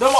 どうも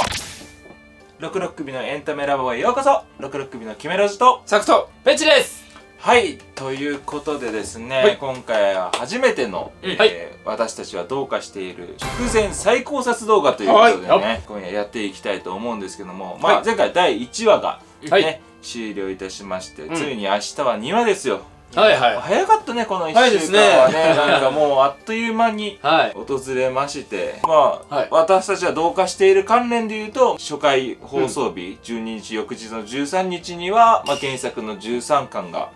66組のエンタメラボへようこそ。66組のキメラジとサクとベッチです。はい、ということでですね、はい、今回は初めての、はい、私たちはどうかしている筑前最高撮動画ということでね、はい、今夜やっていきたいと思うんですけども、まあ、前回第1話がね、はい、終了いたしまして、うん、ついに明日は2話ですよ。はいはい、早かったね、この1週間はね、なんかもうあっという間に訪れまして、まあ、私たちは同化している関連でいうと、初回放送日、12日、翌日の13日には、原作の13巻が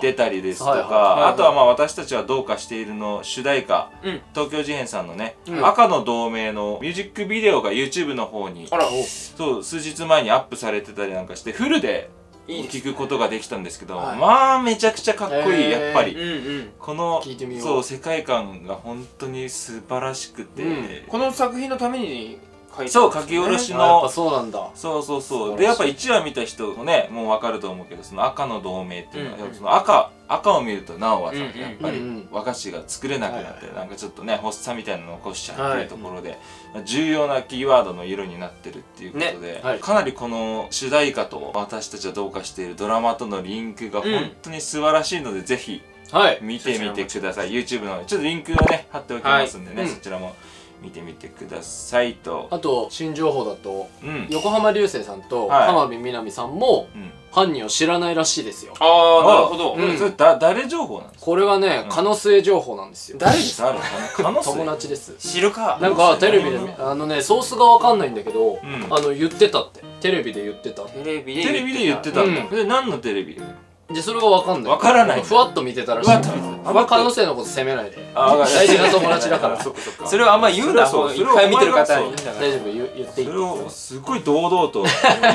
出たりですとか、あとはまあ私たちは同化しているの主題歌、東京事変さんのね、赤の同盟のミュージックビデオが YouTube の方に、そう、数日前にアップされてたりなんかして、フルで、聞くことができたんですけど、まあめちゃくちゃかっこいい。やっぱりこの世界観が本当に素晴らしくて、この作品のためにそう書き下ろしの、そうそうそうで、やっぱ1話見た人もねもう分かると思うけど、その赤の同盟っていうのは赤を見るとなおはさ、やっぱり和菓子が作れなくなって、なんかちょっとね発作みたいなの残しちゃうっていうところで、重要なキーワードの色になってるっていうことで、かなりこの主題歌と私たちはどうかしているドラマとのリンクが本当に素晴らしいので、ぜひ見てみてください。 YouTube のちょっとリンクをね貼っておきますんでね、そちらも見てみてくださいと。あと新情報だと、横浜流星さんと浜辺美波さんも犯人を知らないらしいですよ。ああ、なるほど。それ誰情報なんですか？これはね、可能性情報なんですよ。誰ですか？友達です。知るか。なんかテレビであのね、ソースがわかんないんだけど、言ってたって、テレビで言ってた、テレビで言ってた。で、何のテレビでそれが分かんない。分からない。ふわっと見てたらしい。あんま可能性のこと責めないで。大事な友達だから。それをあんま言うな。そう。いっぱい見てる方に。大丈夫、言っていい。それをすごい堂々と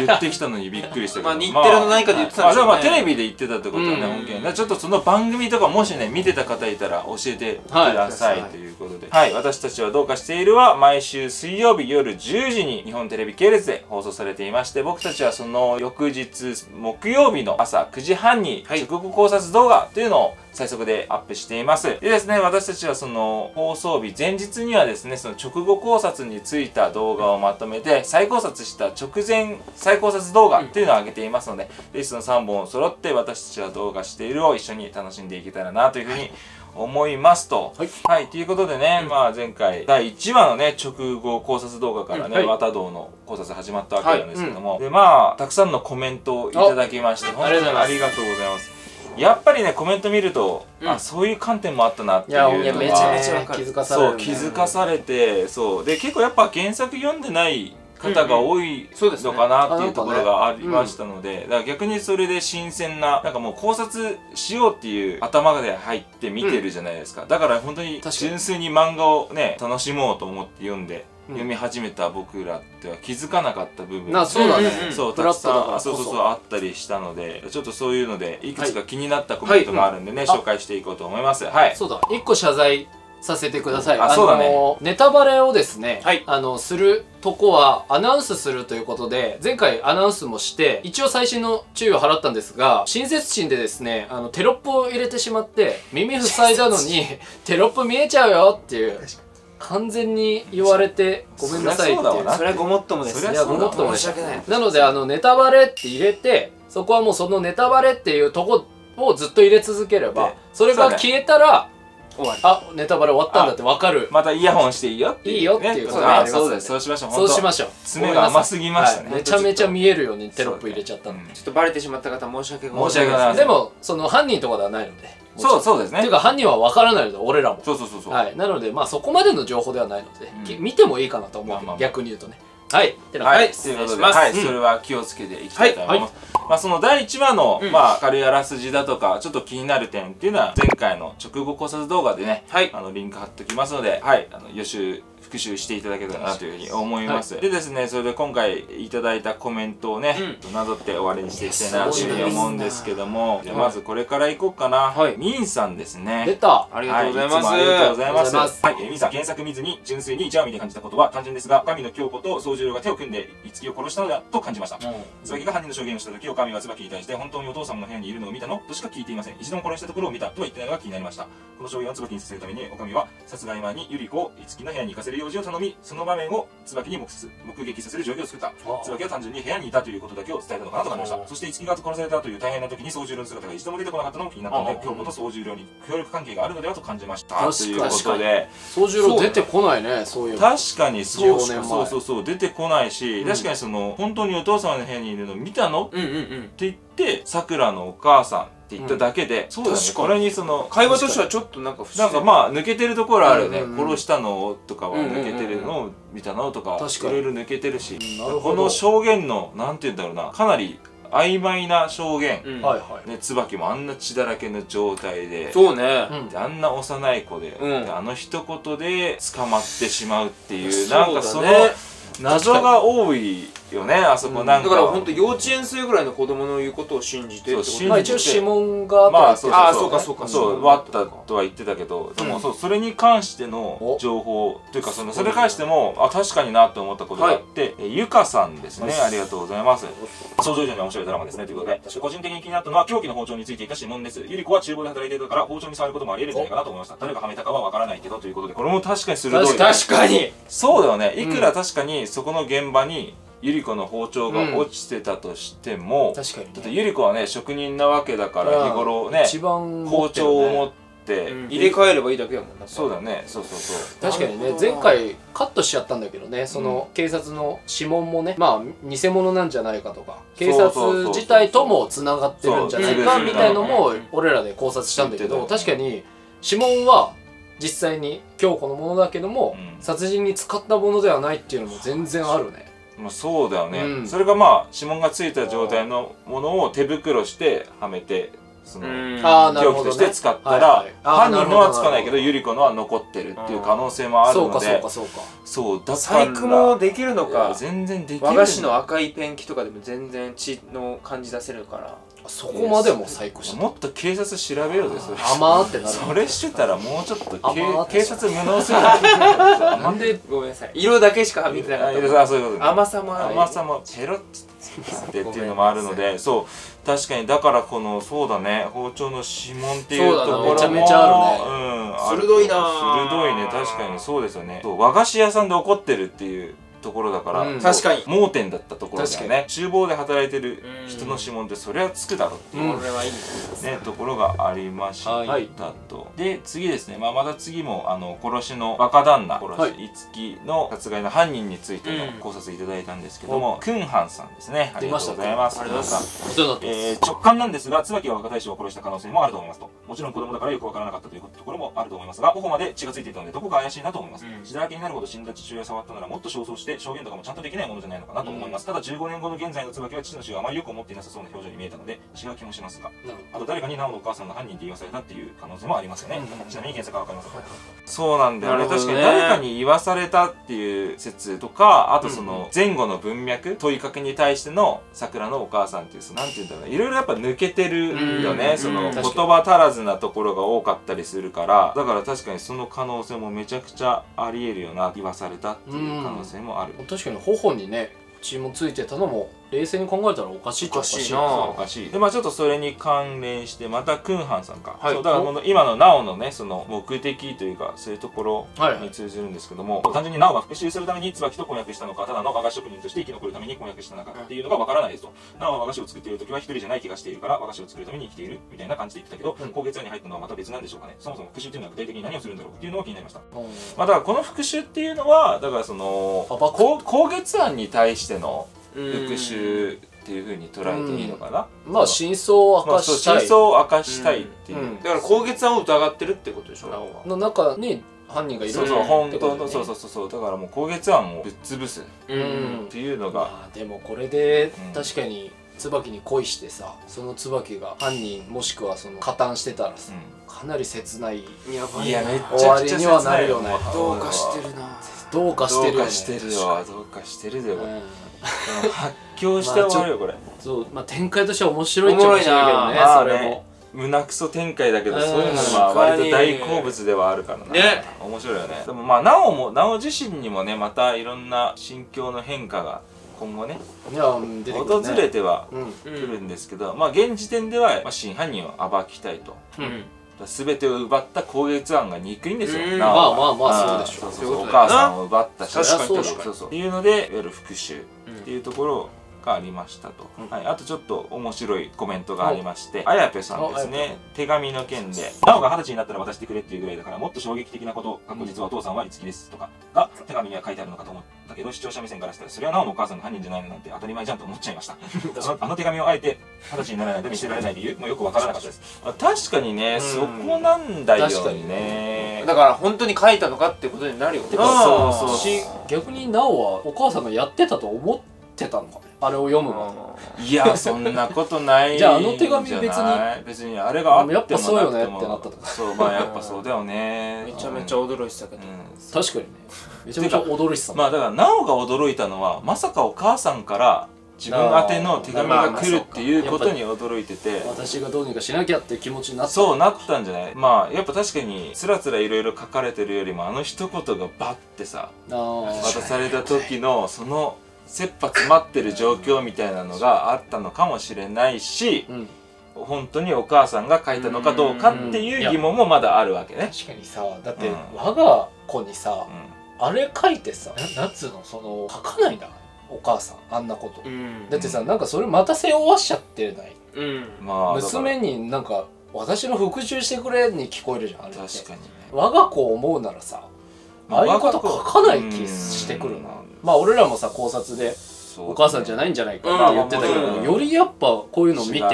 言ってきたのにびっくりしたけど。まあ日テレの何かで言ってたんですよね。まあテレビで言ってたってことはね、本件。ちょっとその番組とかもしね見てた方いたら教えてくださいということで。はい。私たちはどうかしているは毎週水曜日夜10時に日本テレビ系列で放送されていまして、僕たちはその翌日木曜日の朝9時半に熟語考察動画というのを最速でアップしています。でですね、私たちはその放送日前日にはですね、その直後考察についた動画をまとめて再考察した直前再考察動画というのを上げていますので、ぜひその3本を揃って私たちは動画しているを一緒に楽しんでいけたらなというふうに思いますと。はい、ということでね、まあ前回第1話のね直後考察動画からね渡道の考察始まったわけなんですけども、でまあたくさんのコメントをいただきまして本当にありがとうございます。やっぱりねコメント見ると、あ、そういう観点もあったなっていうのが、いやめちゃめちゃ気づかされる。そう、気づかされて、そうで結構やっぱ原作読んでない方が多いのかなっていうところがありましたので、だから逆にそれで新鮮な、なんかもう考察しようっていう頭で入って見てるじゃないですか。だから本当に純粋に漫画をね楽しもうと思って読み始めた僕らっては気づかなかった部分がたくさんあったりしたので、ちょっとそういうのでいくつか気になったコメントがあるんでね、紹介していこうと思います。そうだ、1個謝罪させてください。ネタバレをですね、するとこはアナウンスするということで、前回アナウンスもして一応最新の注意を払ったんですが、親切心でですねテロップを入れてしまって、耳塞いだのにテロップ見えちゃうよっていう完全に言われてごめんなさいっていう。それはごもっともです。申し訳ない。なのでネタバレって入れて、そこはもうそのネタバレっていうとこをずっと入れ続ければ、それが消えたらあ、ネタバレ終わったんだって分かる。またイヤホンしていいよっていうことがあります。そうです、そうしましょう。そうしましょう。爪が甘すぎましたね。めちゃめちゃ見えるようにテロップ入れちゃったんで、ちょっとバレてしまった方申し訳ございません。でもその犯人とかではないので。そうですね。っていうか犯人は分からないので、俺らも。そう。なのでまあそこまでの情報ではないので見てもいいかなと思う。逆に言うとね。はい、ということで、それは気をつけていきたいと思います。まあその第1話の軽いあらすじだとかちょっと気になる点っていうのは前回の直後考察動画でねリンク貼っておきますので、予習復習していただけたらなというふうに思います。でですね、それで今回いただいたコメントをねなぞって終わりにしていきたいなというふうに思うんですけども、じゃあまずこれからいこうかな。みんさんですね。出た。ありがとうございます。ありがとうございます。はい、みんさん、原作見ずに純粋に1話見て感じたことは単純ですが、神の京子と宗十郎が手を組んで樹を殺したのだと感じました。椿が犯人の証言をした時、お上は椿に対して本当にお父様の部屋にいるのを見たのとしか聞いていません。一度も殺したところを見たとは言ってないのが気になりました。この証言を椿にさせるために、お上は殺害前に百合子を樹の部屋に行かせる。りおじを頼み、その場面を椿に目撃させる状況を作った。椿は単純に部屋にいたということだけを伝えたのかなと感じました。そして樹が殺されたという大変な時に総重量の姿が一度も出てこなかったのも気になったので、今日もと総重量に協力関係があるのではと感じました。ということで総重量出てこないね。そういう、確かにそうそうそう、出てこないし、確かにその本当にお父様の部屋にいるの見たのって言って、さくらのお母さんって言っただけで、そうだね。これにその会話としてはちょっとなんかまあ抜けてるところあるね。殺したのとかは抜けてるのを見たのとかいろいろ抜けてるし、この証言のなんて言うんだろうな、かなり曖昧な証言、椿もあんな血だらけの状態で、そうね、あんな幼い子で、あの一言で捕まってしまうっていう、なんかその謎が多いよね、あそこ。なんかだから本当幼稚園生ぐらいの子供の言うことを信じて、まあ一応指紋があったら、ああそうかそうかそうあったとは言ってたけど、でもそれに関しての情報というか、それに関してもあ確かになと思ったことがあって、ゆかさんですね、ありがとうございます。想像以上に面白いドラマですねということで、個人的に気になったのは凶器の包丁についていた指紋です。ゆり子は厨房で働いていたから包丁に触ることもあり得るんじゃないかなと思いました。誰がはめたかはわからないけどということで、これも確かに鋭い。確かにそうだよね。いくら確かにそこの現場にゆり子の包丁が落ちてたとしても、だってゆり子はね職人なわけだから、日頃ね包丁を持って入れ替えればいいだけやもんな。そうだね、そうそうそう。確かにね、前回カットしちゃったんだけどね、その警察の指紋もね、まあ偽物なんじゃないかとか、警察自体ともつながってるんじゃないかみたいのも俺らで考察したんだけど、確かに指紋は実際に京子のものだけども、殺人に使ったものではないっていうのも全然あるね。そうだよね、うん、それがまあ指紋がついた状態のものを手袋してはめて、その凶器として使ったら、犯人のはつかないけどゆり子のは残ってるっていう可能性もあるので、そうかそうかそうか、細工もできるのか、全然できる。和菓子の赤いペンキとかでも全然血の感じ出せるから、そこまでも細工して、もっと警察調べようぜ。甘ってなる。それしてたらもうちょっと警察無能すぎる。なんで、ごめんなさい、色だけしか見てなかった。そういうことね。甘さも甘さもペロッってっていうのもあるので、そう確かに。だからこのそうだね、包丁の指紋っていうところもめちゃめちゃあるね。鋭いな。鋭いね、確かにそうですよね。和菓子屋さんで怒ってるっていうところだから、確かに盲点だったところだよね。厨房で働いてる人の指紋ってそれはつくだろうっていうね、ところがありましたと。で次ですね、まあまた次も殺しの若旦那、殺し樹の殺害の犯人について考察いただいたんですけども、クンハンさんですね、ありがとうございます。直感なんですが、椿は若大将を殺した可能性もあると思いますと。もちろん子供だからよくわからなかったというところもあると思いますが、頬まで血がついていたのでどこか怪しいなと思います。血だらけになるほど死んだ父親を触ったなら、もっと焦燥して証言とかもちゃんとできないものじゃないのかなと思います。ただ15年後の現在の椿は父の死をあまりよく思っていなさそうな表情に見えたので違う気もしますが、あと誰かに直のお母さんの犯人って言わされたっていう可能性もありますよね。ちなみに検索はわかりますか。そうなんだよね。確かに誰かに言わされたっていう説とか、あとその前後の文脈、問いかけに対しての桜のお母さんっていう、なんて言うんだろう、いろいろやっぱ抜けてるよね。その言葉足らずなところが多かったりするから、だから確かにその可能性もめちゃくちゃありえるよな。言わされたっていう可能性もある。確かに頬にね血もついてたのも冷静に考えたらおかしいっちゃおかしいな。おかしい。でまあちょっとそれに関連してまたクンハンさんか、はい、そうだからこの今のナオのねその目的というかそういうところに通じるんですけども、はい、単純にナオが復讐するために椿と婚約したのか、ただの和菓子職人として生き残るために婚約したのかっていうのがわからないですと。ナオは和菓子を作っている時は一人じゃない気がしているから和菓子を作るために生きているみたいな感じで言ってたけど、今月屋に入ったのはまた別なんでしょうかね。そもそも復讐というのは具体的に何をするんだろうっていうのが気になりました。まあ、だからこの復讐っていうのはだからその今月屋に対しての復讐っていう風に捉えていいのかな。まあ真相を明かしたい、真相を明かしたいっていう、だから光月さんを疑ってるってことでしょ。の中に犯人がいる。そうそう、本当のそうそうそう、だからもう光月案をぶっ潰すっていうのが。でもこれで確かに椿に恋してさ、その椿が犯人もしくはその加担してたらさ、かなり切ない。いやめっちゃ終わりにはなるよね。どうかしてるな。どうかしてるよね。どうかしてるでも。発狂して終わるよこれ。そう、まあ展開としては面白いっちゃ面白いけどね。それも胸クソ展開だけど、そういうのが割と大好物ではあるからな。ね、面白いよね。でもまあなお自身にもね、またいろんな心境の変化が今後ね訪れてはくるんですけど、まあ現時点では真犯人を暴きたいと。全てを奪った攻撃案が憎いんですよ。まあまあまあそうでしょう。お母さんを奪ったし、確かに確かにっていうのでいわゆる復讐っていうところがありましたと。あとちょっと面白いコメントがありまして、あやぺさんですね、手紙の件で「なおが20歳になったら渡してくれっていうぐらいだからもっと衝撃的なこと、確実はお父さんはいつきです」とかが手紙には書いてあるのかと思ったけど、視聴者目線からしたらそれはなおのお母さんが犯人じゃないのなんて当たり前じゃんと思っちゃいました。あの手紙をあえて20歳にならないと見せられない理由もよくわからなかったです。確かにね、そこなんだよね。だから本当に書いたのかってことになるよね。そうし、逆になおはお母さんがやってたと思っててたのか、あれを読むの。いや、そんなことない。じゃああの手紙別にあれがあってもなくても、やっぱそうよねってなったとか。そう、まあやっぱそうだよね。めちゃめちゃ驚いてたけど。確かにね。めちゃめちゃ驚いてた。まあだからなおが驚いたのはまさかお母さんから自分宛ての手紙が来るっていうことに驚いてて、私がどうにかしなきゃっていう気持ちになった。そうなったんじゃない。まあやっぱ確かにつらつらいろいろ書かれてるよりもあの一言がバッてさ渡された時のその切羽詰まってる状況みたいなのがあったのかもしれないし、うん、本当にお母さんが書いたのかどうかっていう疑問もまだあるわけね。確かにさ、だって我が子にさ、うん、あれ書いてさ、夏のその書かないんだお母さん、あんなこと、うん、だってさ、なんかそれまた背負わしちゃってない、うん、娘になんか「私の復讐してくれ」に聞こえるじゃん、あれって。確かにね、我が子を思うならさ、ああいうこと書かない気してくるな。まあ俺らもさ考察でお母さんじゃないんじゃないかって言ってたけど、よりやっぱこういうの見てお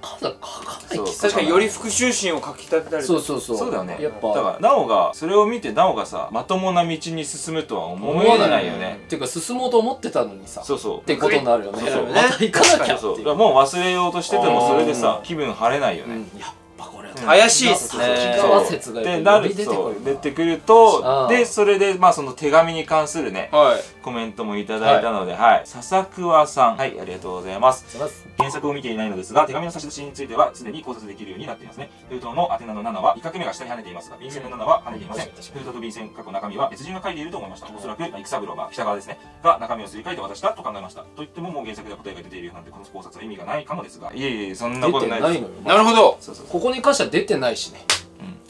母さん書かない気。確かにより復讐心をかきたてたり。そうだよね。やっぱだからなおがそれを見て、なおがさまともな道に進むとは思えないよね。っていうか進もうと思ってたのにさ、そうってことになるよね。また行かなきゃっていう。もう忘れようとしててもそれでさ気分晴れないよね。怪しいっすね。でなると出てくると、でそれでまあその手紙に関するねコメントもいただいたので、笹桑さん、はいありがとうございます。原作を見ていないのですが、手紙の差出については常に考察できるようになっていますね。封筒の宛名の7は1画目が下に跳ねていますが、便箋の7は跳ねていません。封筒と便箋過去中身は別人が書いていると思いました。おそらく育三郎が北側ですねが中身をすり替えて渡したと考えました。と言ってももう原作で答えが出ているようなんでこの考察は意味がないかもですが、いえいえそんなことないです。なるほど。ここに関して出てないしね。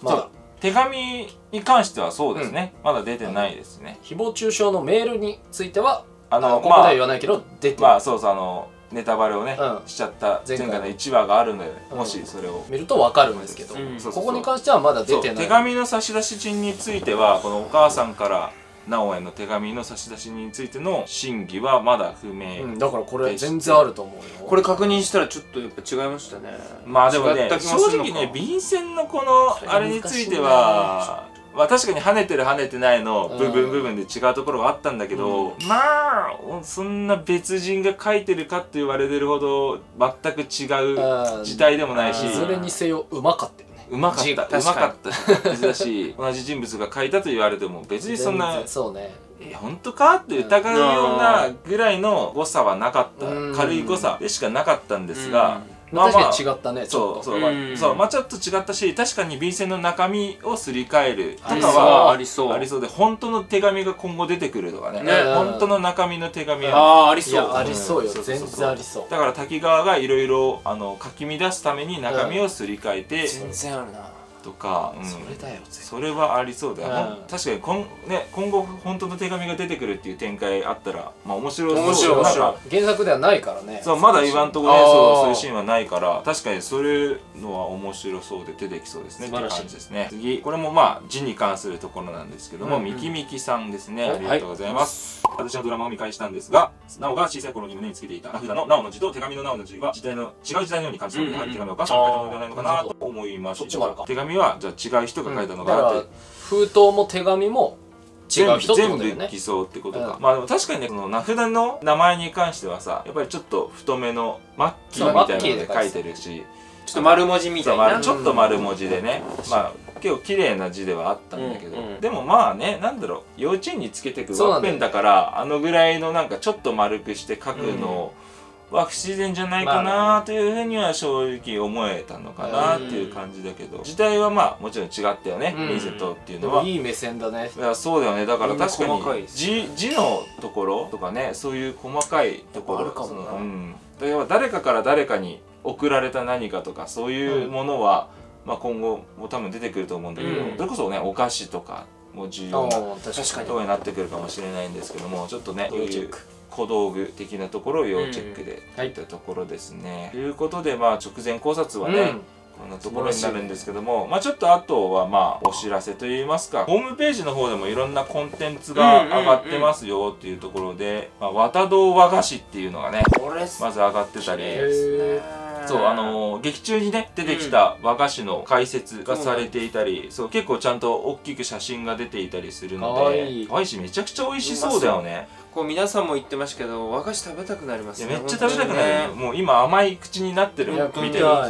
まだ手紙に関してはそうですね、まだ出てないですね。誹謗中傷のメールについてはここでは言わないけど出て、まあそうそう、ネタバレをねしちゃった前回の1話があるので、もしそれを見るとわかるんですけど、ここに関してはまだ出てない。手紙の差出人については、このお母さんからなおへの手紙の差出人についての真偽はまだ不明、だからこれ全然あると思うよ。これ確認したらちょっとやっぱ違いましたね。まあでもね、正直ね便箋のこのあれについてはまあ確かに跳ねてる跳ねてないの部分で違うところがあったんだけど、まあそんな別人が書いてるかって言われてるほど全く違う事態でもないし、いずれにせようまかったよね。うまかっただし、同じ人物が書いたと言われても別にそんな本当かって疑うようなぐらいの誤差はなかった、軽い誤差でしかなかったんですが、まあ確かに違ったね。そうまあちょっと違ったし、確かに便箋の中身をすり替えるとかはありそうで、本当の手紙が今後出てくるとかね、本当の中身の手紙はありそう、ありそうよ、全然ありそう。だから滝川がいろいろ書き乱すために中身をすり替えて、全然あるなとか、それだよ、それはありそうだよ。確かに今後本当の手紙が出てくるっていう展開あったらまあ面白そう。原作ではないからね、まだ今んとこねそういうシーンはないから、確かにそういうのは面白そうで出てきそうですねっていう感じですね。次、これもまあ字に関するところなんですけども、みきみきさんですね、ありがとうございます。私のドラマを見返したんですが、なおが小さい頃に胸につけていた名札のなおの字と手紙のなおの字は違う時代のように感じたので、やはり手紙をお母さんが書いたのではないのかなと思いました。手紙はじゃあ違う人が書いたのかなって、封筒も手紙も違う人ってことだよね。全部偽装ってことか。まあでも確かにね、その名札の名前に関してはさ、やっぱりちょっと太めのマッキーみたいなので書いてるし、ちょっと丸文字みたいな、ちょっと丸文字でね、まあ結構綺麗な字ではあったんだけど、でもまあね、なんだろう、幼稚園につけてくワッペンだから、あのぐらいのなんかちょっと丸くして書くのは不自然じゃないかなというふうには正直思えたのかなっていう感じだけど、時代はまあもちろん違ったよね、リセットっていうのは。いい目線だね。いやそうだよね。だから確かに字のところとかね、そういう細かいところ、例えば誰かから誰かに送られた何かとか、そういうものはまあ、今後も多分出てくると思うんだけど、うん、それこそねお菓子とかも重要なことになってくるかもしれないんですけども、ちょっとねそういう小道具的なところを要チェックでいったところですね。ということで、まあ、直前考察はね、うん、こんなところになるんですけども、まあちょっとあとはまあお知らせといいますか、ホームページの方でもいろんなコンテンツが上がってますよっていうところで、まあ、綿堂和菓子っていうのがねまず上がってたりですね。そう劇中にね出てきた和菓子の解説がされていたり、そう結構ちゃんと大きく写真が出ていたりするので、可愛いしめちゃくちゃ美味しそうだよね。こう皆さんも言ってましたけど、和菓子食べたくなりますね。めっちゃ食べたくなる。もう今甘い口になってるみたいな。そ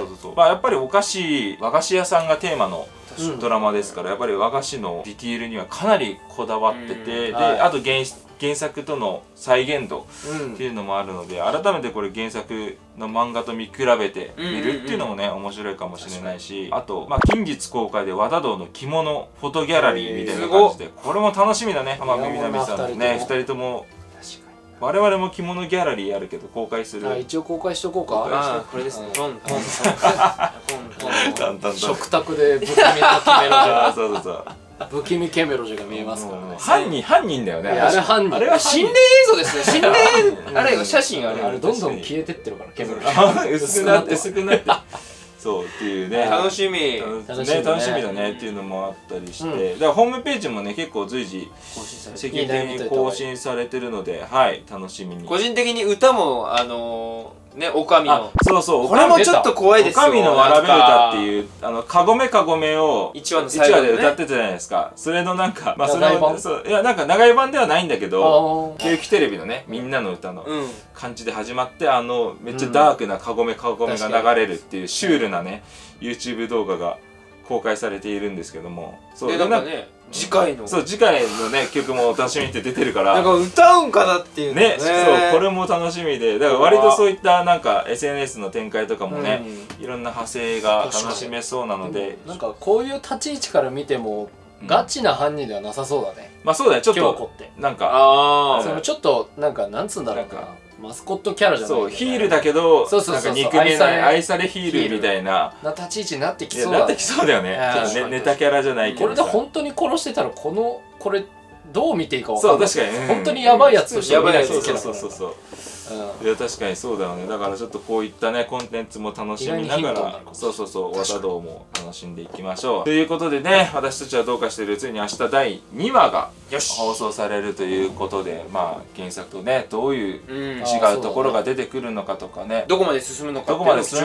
うそうそう。まあやっぱりお菓子、和菓子屋さんがテーマのドラマですから、やっぱり和菓子のディティールにはかなりこだわってて、であと原作との再現度っていうのもあるので、改めてこれ原作の漫画と見比べてみるっていうのもね面白いかもしれないし、あとまあ近日公開で和田堂の着物フォトギャラリーみたいな感じで、これも楽しみだね。浜辺美波さんとね2人とも。我々も着物ギャラリーやるけど公開する。一応公開しとこうか。ああこれですね。トントントントン。食卓で不気味なキメロジが。そうそうそう。不気味キメロジが見えますからね。犯人だよね。あれ犯人。あれは心霊映像ですね。心霊あれは写真あれどんどん消えてってるからキメロジ。薄くなって。そうっていうね、楽しみ楽しみだねっていうのもあったりして、だからホームページもね結構随時積極的に更新されてるので、はい楽しみに。個人的に歌もね、おかみのそうそうこれもちょっと怖いですよ。おかみのわらべ歌っていうかごめを1話で歌ってたじゃないですか。それのなんかまあそれいやなんか長い版ではないんだけど、ケーキテレビのねみんなの歌の感じで始まって、めっちゃダークなかごめが流れるっていうシュールなね YouTube 動画が公開されているんですけども、そうだからね次回のね曲もお楽しみって出てるから、なんか歌うんかなっていうね。そうこれも楽しみで、だから割とそういったなんか SNS の展開とかもねいろんな派生が楽しめそうなので、なんかこういう立ち位置から見てもガチな犯人ではなさそうだね。まあそうだね、ちょっとなんかちょっとなんかなんつうんだろうな、マスコットキャラじゃないけど、ヒールだけどなんか憎めない愛されヒールみたいな立ち位置になってきそうだね。なってきそうだよね。ネタキャラじゃないけど、これで本当に殺してたらこれどう見ていいか分かんない。そう確かに本当にヤバいやつとして見ないといけない。いや確かにそうだよね。だからちょっとこういったねコンテンツも楽しみながら、和田堂も楽しんでいきましょうということでね、私たちはどうかしてる、ついに明日第2話が放送されるということで、まあ原作とねどういう違うところが出てくるのかとかね、どこまで進むのかもね注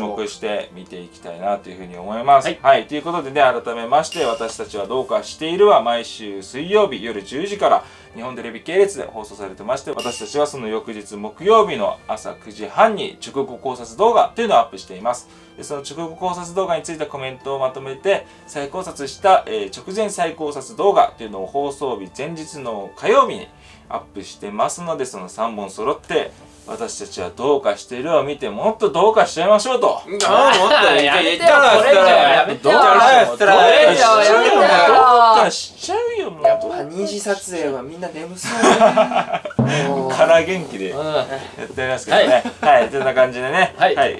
目して見ていきたいなというふうに思います。はいということでね、改めまして私たちはどうかしているは毎週水曜日夜10時から日本テレビ系列で放送されてまして、私たちはその翌日木曜日の朝9時半に熟語考察動画というのをアップしています。でその熟語考察動画についてコメントをまとめて再考察した、直前再考察動画というのを放送日前日の火曜日にアップしてますので、その3本揃って私たちはどうかしているを見てもっとどうかしちゃいましょうと。もっとやめてよ、どうかしちゃうよ。もうやっぱ2次撮影はみんな眠そうから元気でやっておりますけどね。はいそんな感じでね、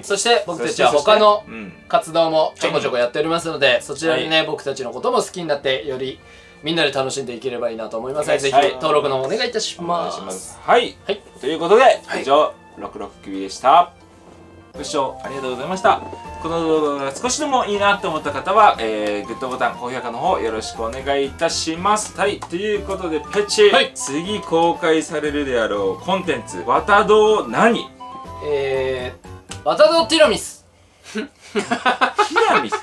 そして僕たちは他の活動もちょこちょこやっておりますので、そちらにね僕たちのことも好きになってよりみんなで楽しんでいければいいなと思いますので、ぜひ登録の方お願いいたします。はい。ということで、以上66首でした。ご視聴ありがとうございました。この動画が少しでもいいなと思った方は、グッドボタン、高評価の方よろしくお願いいたします。はい。ということで、ペチ。次公開されるであろうコンテンツ、綿堂何？綿堂ティラミス。ティラミス。